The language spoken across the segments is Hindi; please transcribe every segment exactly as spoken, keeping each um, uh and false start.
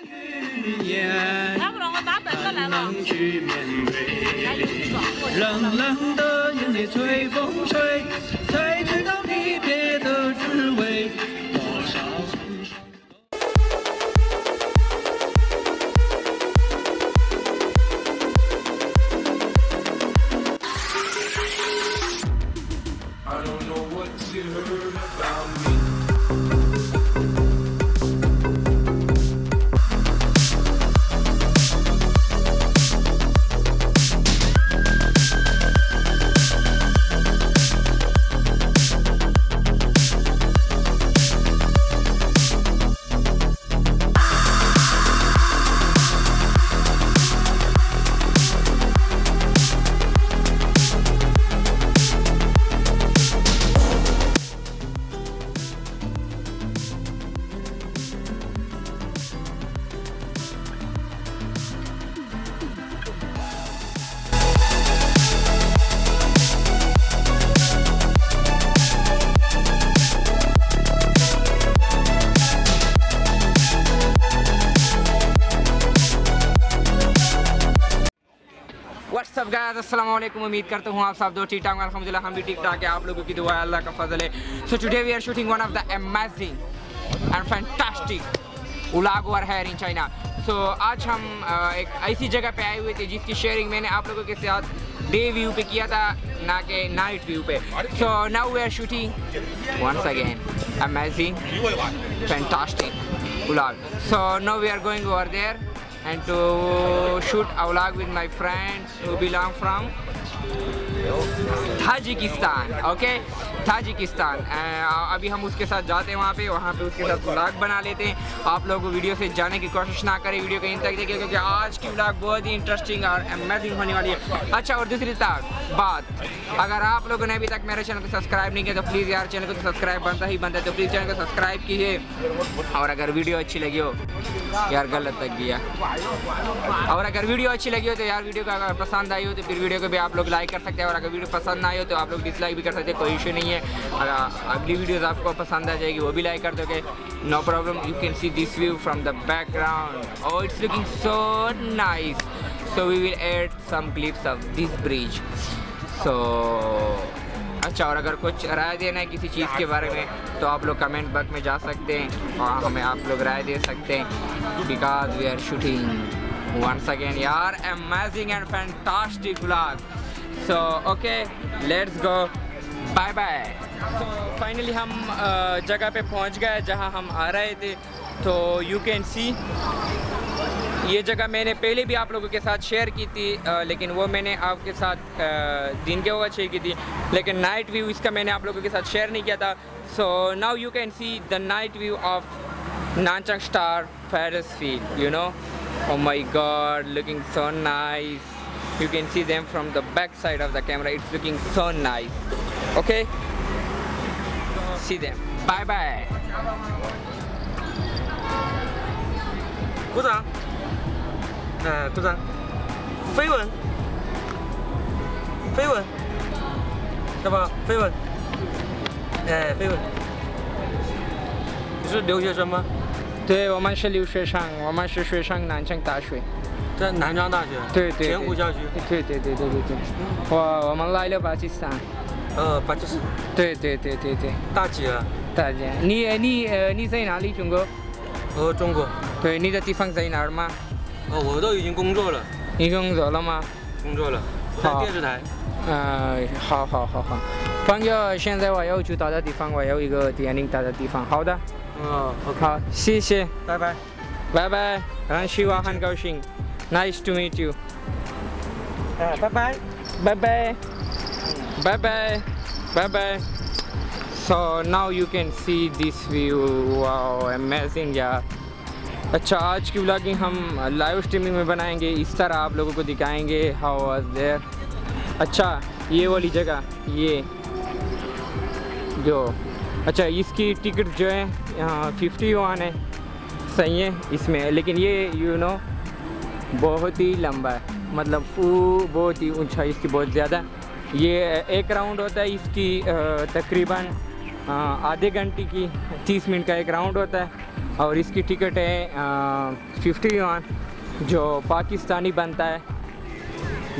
来不了，我拿本子来了。冷冷的夜里随风吹，才知道离别的滋味。多少心酸。I don't know what you heard about me. सब गाइस अस्सलाम वालेकुम, उम्मीद करता हूँ आप सब दो ठीक ठाक। अल्हम्दुलिल्लाह हम भी ठीक ठाक है, आप लोगों की दुआ अल्लाह का फजल है। So today we are shooting one of the amazing and fantastic vlog over here in China. So आज हम एक ऐसी जगह पे आए हुए थे जिसकी शेयरिंग मैंने आप लोगों के साथ डे व्यू पे किया था, ना कि नाइट व्यू पे। So now we are shooting once again amazing fantastic vlog. So now we are going over there and to shoot a vlog with my friends who belong from Tajikistan, okay? Tajikistan. Uh, अभी हम उसके साथ जाते हैं वहाँ पे, वहाँ पे उसके साथ व्लॉग बना लेते हैं। आप लोग वीडियो से जाने की कोशिश ना करें, वीडियो कहीं तक देखिए क्योंकि आज की व्लॉग बहुत ही इंटरेस्टिंग और अमेजिंग होने वाली है। अच्छा, और दूसरी बात, अगर आप लोगों ने अभी तक मेरे चैनल को सब्सक्राइब नहीं किया तो प्लीज़ यार चैनल को तो सब्सक्राइब बनता ही बनता है, तो प्लीज़ चैनल को सब्सक्राइब कीजिए। और अगर वीडियो अच्छी लगी हो यार, गलत लग गया, और अगर वीडियो अच्छी लगी हो तो यार वीडियो को अगर पसंद आई हो तो फिर वीडियो को भी आप लोग लाइक कर सकते हैं, और अगर वीडियो पसंद ना आई हो तो आप लोग डिसलाइक भी कर सकते हैं, कोई इशू नहीं है। अगर अगली वीडियोस आपको पसंद आ जाएगी वो भी लाइक कर दोगे, no problem. You can see this view from the background, oh it's looking so nice. So we will add some clips of this bridge. So अच्छा, और अगर कुछ राय देना है किसी चीज़ के बारे में तो आप लोग कमेंट बॉक्स में जा सकते हैं और हमें आप लोग राय दे सकते हैं, because we are shooting once again यार amazing and fantastic vlog. So okay, let's go, bye bye. तो फाइनली हम जगह पे पहुंच गए जहां हम आ रहे थे। तो यू कैन सी, ये जगह मैंने पहले भी आप लोगों के साथ शेयर की थी, आ, लेकिन वो मैंने आपके साथ आ, दिन के वक्त शेयर की थी, लेकिन नाइट व्यू इसका मैंने आप लोगों के साथ शेयर नहीं किया था। So now you can see the night view of Nanchang star Ferris wheel, you know. Oh my God, looking so nice. You can see them from the back side of the camera, it's looking so nice. Okay, see them, bye bye. Good afternoon, 呃，鼓掌。飞吻，飞吻，对吧？飞吻，哎，飞吻。你是留学生吗？对，我们是留学生，我们是学生南昌大学。在南昌大学。对对。前湖校区。对对对对对对。我我们来了巴基斯坦。呃，巴基斯坦。对对对对对。大几了？大几？你你呃你在哪里？中国？呃，中国。对，你的地方在哪儿吗？ 哦，我都已经工作了。你工作了吗？工作了，在电视台。呃，好好好好。朋友，现在我要去大的地方，我有一个电影大的地方。好的。嗯，好，谢谢，拜拜，拜拜。很希望很高兴 ，Nice to meet you。哎，拜拜，拜拜，拜拜，拜拜。So now you can see this view. Wow, amazing, yeah. अच्छा, आज की व्लॉगिंग हम लाइव स्ट्रीमिंग में बनाएंगे, इस तरह आप लोगों को दिखाएंगे हाउ वाज देयर। अच्छा, ये वाली जगह, ये जो, अच्छा इसकी टिकट जो है यहाँ फिफ्टी वन है, सही है इसमें, लेकिन ये यू नो बहुत ही लंबा है, मतलब बहुत ही ऊंचा, इसकी बहुत ज़्यादा। ये एक राउंड होता है, इसकी तकरीबन आधे घंटे की तीस मिनट का एक राउंड होता है। और इसकी टिकट है फिफ्टी यूआन जो पाकिस्तानी बनता है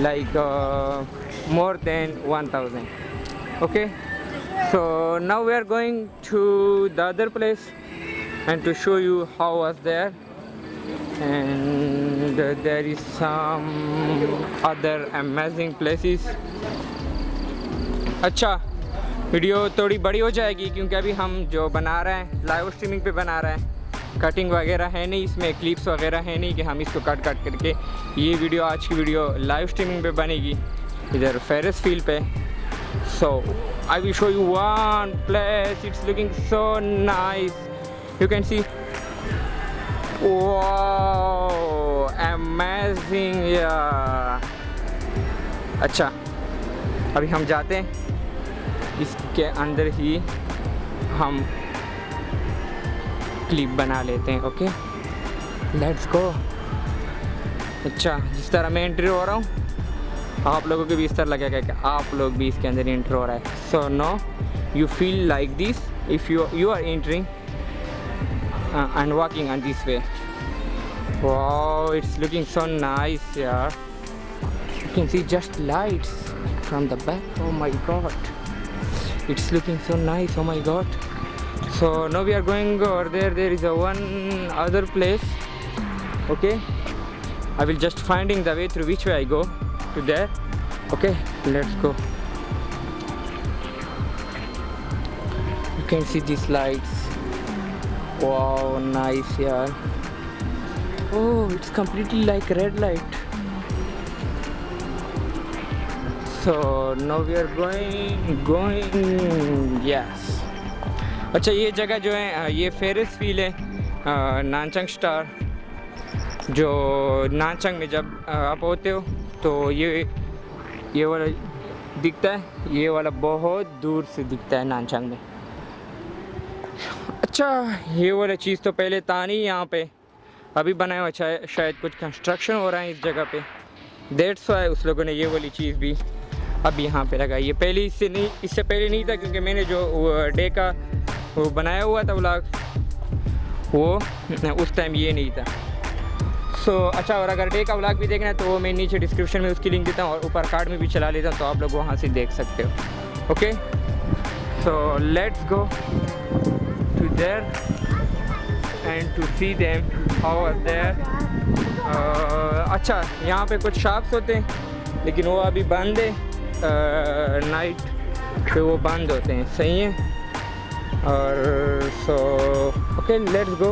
like more than one thousand. Okay so now we are going to the other place and to show you how was there and uh, there is some other amazing places. अच्छा वीडियो थोड़ी बड़ी हो जाएगी क्योंकि अभी हम जो बना रहे हैं लाइव स्ट्रीमिंग पे बना रहे हैं, कटिंग वगैरह है नहीं इसमें, क्लिप्स वगैरह है नहीं कि हम इसको कट कट करके ये वीडियो आज की वीडियो लाइव स्ट्रीमिंग पे बनेगी इधर फेरिस व्हील पे. So I will show you one place, it's looking so nice. You can see, wow, amazing, yeah. अच्छा अभी हम जाते हैं, इसके अंदर ही हम क्लिप बना लेते हैं. Okay let's go. अच्छा जिस तरह मैं एंट्री हो रहा हूँ आप लोगों को भी इस तरह लगेगा कि आप लोग भी इसके अंदर एंट्री हो रहा है. So no you feel like this if you you are entering Uh, and walking on this way. Wow, it's looking so nice here. You can see just lights from the back. Oh my god, it's looking so nice. Oh my god. So now we are going over there. There is a one other place. Okay, I will just finding the way through which way I go to there. Okay, let's go. You can see these lights. Wow, nice yaar. Oh, it's completely like red light. So now we are going going yes. अच्छा ये जगह जो है ये फेरिस व्हील है नानचंग स्टार, जो नानचंग में जब आप होते हो तो ये ये वाला दिखता है, ये वाला बहुत दूर से दिखता है नानचंग में. अच्छा ये वाला चीज़ तो पहले था नहीं यहाँ पे, अभी बनाया हुआ है, शायद कुछ कंस्ट्रक्शन हो रहा है इस जगह पे, डेट्स वाई उस लोगों ने ये वाली चीज़ भी अब यहाँ पे लगाई है. पहले इससे नहीं, इससे पहले नहीं था क्योंकि मैंने जो डे का वो बनाया हुआ था व्लॉग वो उस टाइम ये नहीं था. सो so, अच्छा और अगर डे का व्लॉग भी देखना है तो मैं नीचे डिस्क्रिप्शन में उसकी लिंक देता हूँ और ऊपर कार्ड में भी चला लेता हूँ तो आप लोग वहाँ से देख सकते हो. Okay so let's go there and to see them how are there. uh, अच्छा यहाँ पे कुछ शॉप्स होते हैं लेकिन वो अभी बंद है, नाइट पे वो बंद होते हैं. सही है. और so okay let's go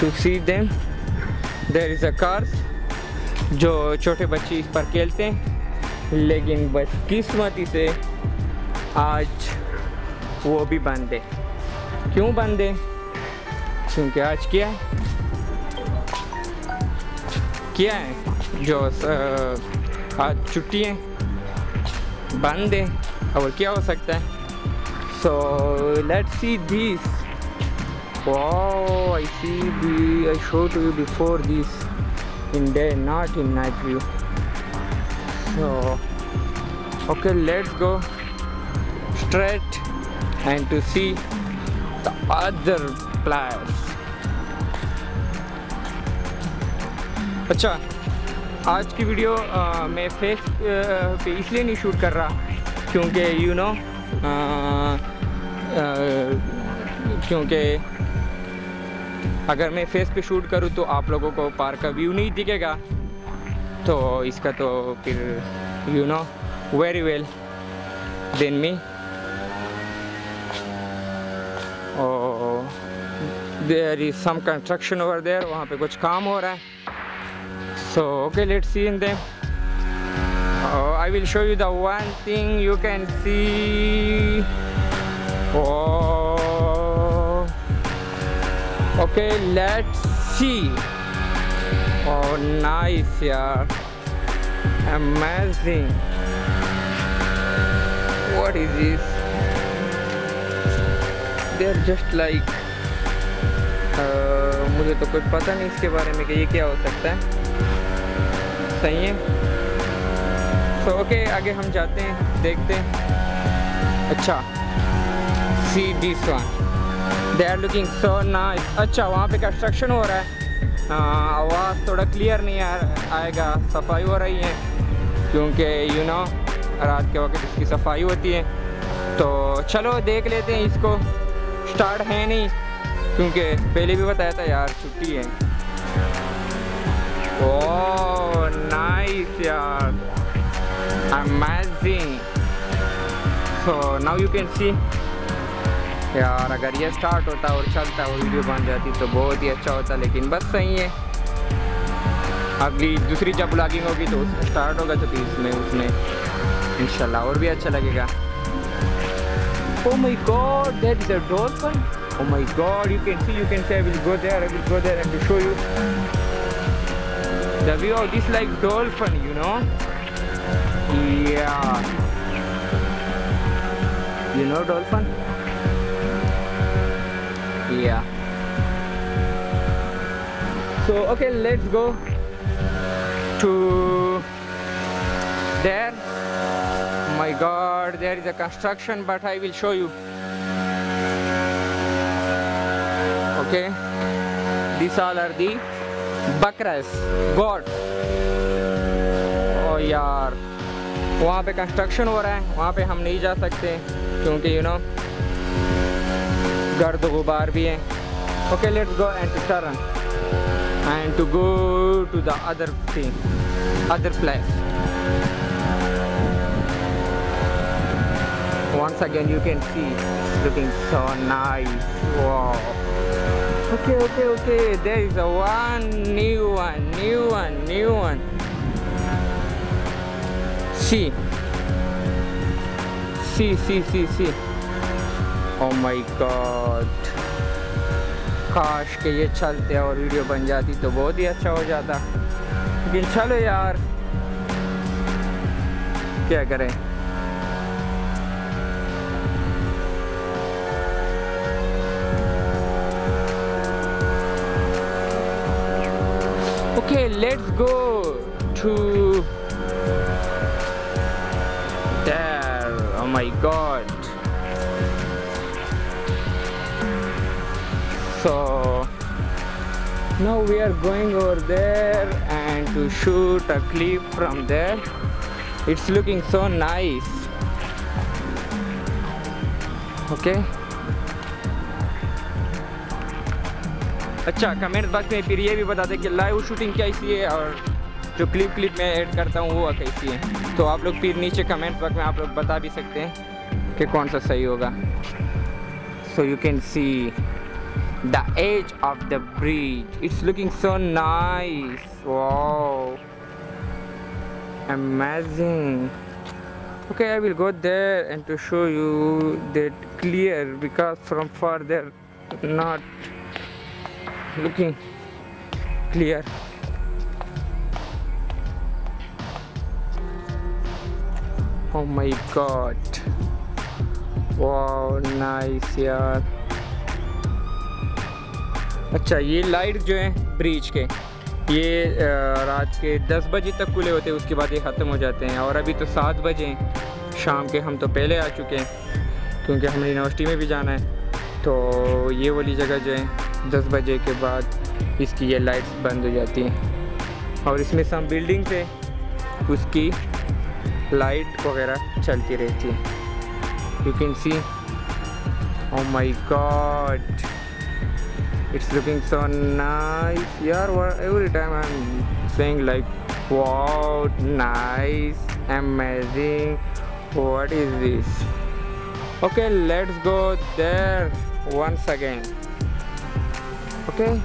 to see them. There is a cars जो छोटे बच्चे इस पर खेलते हैं लेकिन बदकिस्मती से आज वो भी बंद है. क्यों बंद है? क्योंकि आज क्या है क्या है जो आज छुट्टी है, बंद है, और क्या हो सकता है. So let's see this. Wow I see the I show to you before this in day not in night view. So okay let's go straight and to see the other place. अच्छा आज की वीडियो आ, मैं फेस पे इसलिए नहीं शूट कर रहा क्योंकि यू नो क्योंकि अगर मैं फेस पे शूट करूँ तो आप लोगों को पार्क का व्यू नहीं दिखेगा तो इसका तो फिर you know very well then me. There is some construction over there. वहाँ पे कुछ काम हो रहा है. So okay, let's see in them. Uh, I will show you the one thing you can see. Oh, okay, let's see. Oh, nice, yeah, amazing. What is this? They're just like. Uh, मुझे तो कुछ पता नहीं इसके बारे में कि ये क्या हो सकता है. सही है. सो so, ओके okay, आगे हम जाते हैं देखते हैं. अच्छा see this one they are looking so nice. अच्छा वहाँ पे कंस्ट्रक्शन हो रहा है, आवाज़ थोड़ा क्लियर नहीं आएगा, सफाई हो रही है क्योंकि यू नो रात के वक्त इसकी सफाई होती है। तो चलो देख लेते हैं इसको, स्टार्ट है नहीं क्योंकि पहले भी बताया था यार छुट्टी है। ओह नाइस यार, amazing. So now you can see यार, अगर ये स्टार्ट होता और चलता और वीडियो बन जाती तो बहुत ही अच्छा होता, लेकिन बस सही है। अगली दूसरी जब ब्लॉगिंग होगी तो उसमें स्टार्ट होगा, तो फिर इसमें उसमें इंशाल्लाह और भी अच्छा लगेगा। Oh my God, that is a dolphin! Oh my God, you can see, you can see. I will go there, I will go there, and show you the view of this like dolphin, you know? Yeah, you know dolphin? Yeah. So okay, let's go to there. My God, there is a construction, but I will show you. Okay, these all are the bakras, gods. Oh yaar, वहाँ पे कंस्ट्रक्शन हो रहा है, वहाँ पे हम नहीं जा सकते क्योंकि यू नो गर्द गुबार भी है। Okay, let's go and to turn and to go to the other thing, other place. Once again you can see it's looking so nice. Wow. Okay, okay, okay. There is a one new one, new one, new one. See. See, see, see, see. Oh my God. काश के ये चलते और वीडियो बन जाती तो बहुत ही अच्छा हो जाता, लेकिन चलो यार क्या करें। Okay, let's go to there. Oh my God. So now we are going over there and to shoot a clip from there. It's looking so nice. Okay. अच्छा कमेंट बॉक्स में फिर ये भी बता दें कि लाइव शूटिंग कैसी है और जो क्लिप क्लिप मैं ऐड करता हूँ वो कैसी है, तो आप लोग फिर नीचे कमेंट बॉक्स में आप लोग बता भी सकते हैं कि कौन सा सही होगा। So you can see the edge of the bridge, it's looking so nice. Wow amazing. Okay, I will go there and to show you that clear because from far they're not looking clear. Oh my God. Wow, nice यार। अच्छा ये लाइट जो है ब्रिज के, ये रात के दस बजे तक खुले होते हैं, उसके बाद ये ख़त्म हो जाते हैं। और अभी तो सात बजे शाम के, हम तो पहले आ चुके हैं क्योंकि हमें यूनिवर्सिटी में भी जाना है। तो ये वाली जगह जो है दस बजे के बाद इसकी ये लाइट्स बंद हो जाती हैं और इसमें सम बिल्डिंग से उसकी लाइट वगैरह चलती रहती है। You can see, oh my god, it's looking so nice यार। Every time I'm saying like, wow, nice, amazing, what is this? Okay, let's go there once again. Okay.